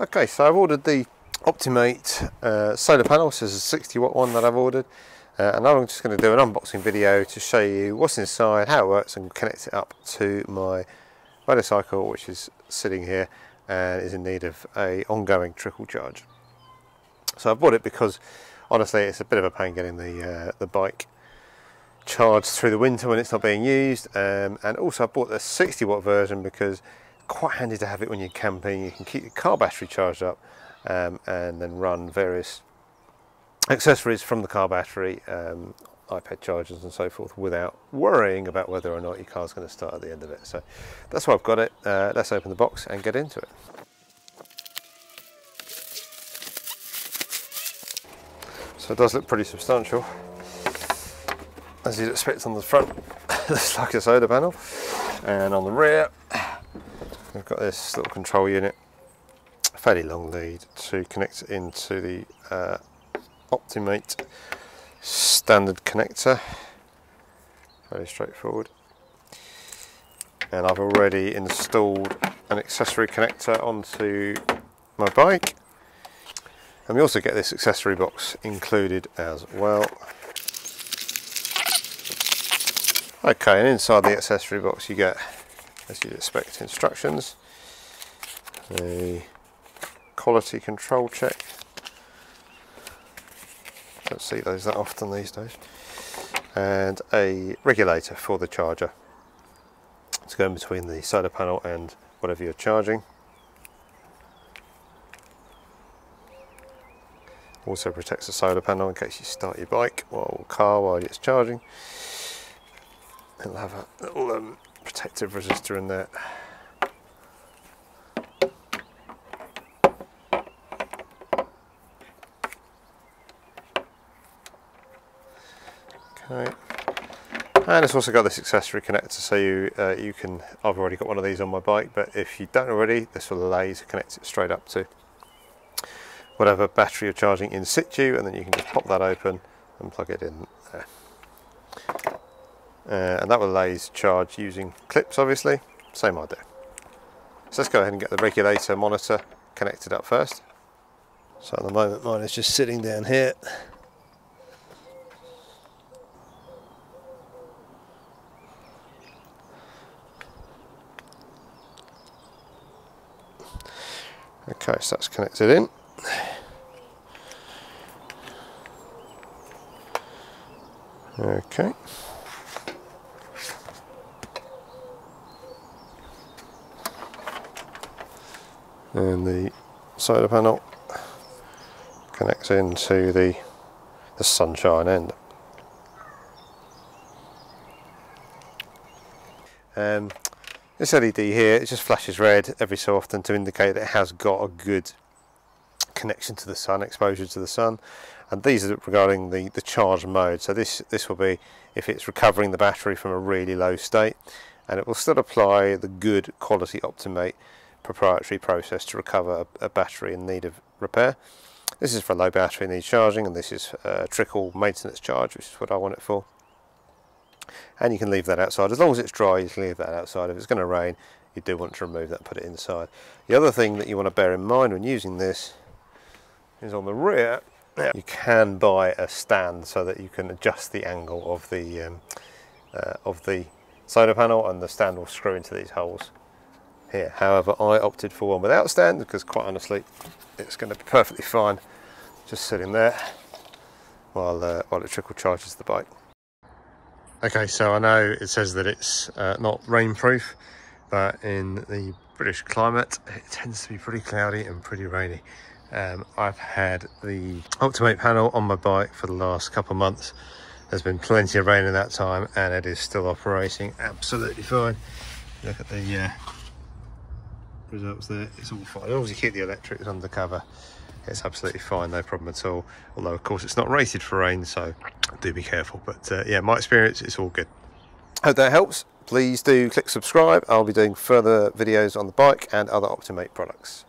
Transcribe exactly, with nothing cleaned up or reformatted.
Okay, so I've ordered the Optimate uh, solar panel. So this is a sixty watt one that I've ordered, uh, and I'm just going to do an unboxing video to show you what's inside, how it works, and connect it up to my motorcycle, which is sitting here and is in need of a ongoing trickle charge. So I bought it because honestly it's a bit of a pain getting the uh, the bike charged through the winter when it's not being used, um, and also I bought the sixty watt version because it's quite handy to have it when you're camping. You can keep your car battery charged up, Um, and then run various accessories from the car battery, um, iPad chargers and so forth, without worrying about whether or not your car's going to start at the end of it. So that's why I've got it. Uh, let's open the box and get into it. So it does look pretty substantial, as you'd expect. On the front looks like a solar panel, and on the rear we've got this little control unit, fairly long lead to connect into the uh, Optimate standard connector. Very straightforward. And I've already installed an accessory connector onto my bike, and we also get this accessory box included as well. Okay, and inside the accessory box you get, as you'd expect, instructions, the quality control check. Don't see those that often these days. And a regulator for the charger to go in between the solar panel and whatever you're charging. Also protects the solar panel in case you start your bike or car while it's charging. It'll have a little um, protective resistor in there. Right. And it's also got this accessory connector, so you uh, you can, I've already got one of these on my bike, but if you don't already, this will allow you to connect it straight up to whatever battery you're charging in situ, and then you can just pop that open and plug it in there. Uh, and that will allow you to charge using clips, obviously, same idea. So let's go ahead and get the regulator monitor connected up first. So at the moment mine is just sitting down here. Okay, so that's connected in. Okay. And the solar panel connects into the, the sunshine end. Um, This L E D here, it just flashes red every so often to indicate that it has got a good connection to the sun, exposure to the sun. And these are regarding the, the charge mode. So this, this will be if it's recovering the battery from a really low state, and it will still apply the good quality Optimate proprietary process to recover a, a battery in need of repair. This is for low battery need charging, and this is a trickle maintenance charge, which is what I want it for. And you can leave that outside as long as it's dry. You can leave that outside. If it's going to rain, you do want to remove that and put it inside. The other thing that you want to bear in mind when using this is on the rear you can buy a stand so that you can adjust the angle of the um, uh, of the solar panel, and the stand will screw into these holes here. However, I opted for one without stand because quite honestly it's going to be perfectly fine just sitting there while uh, while it trickle charges the bike. Okay, so I know it says that it's uh, not rainproof, but in the British climate, it tends to be pretty cloudy and pretty rainy. Um, I've had the Optimate panel on my bike for the last couple of months. There's been plenty of rain in that time, and it is still operating absolutely fine. Look at the uh, results there, it's all fine. As long as you keep the electrics under cover, it's absolutely fine, no problem at all. Although of course it's not rated for rain, so do be careful, but uh, yeah, my experience, it's all good. Hope that helps. Please do click subscribe. I'll be doing further videos on the bike and other Optimate products.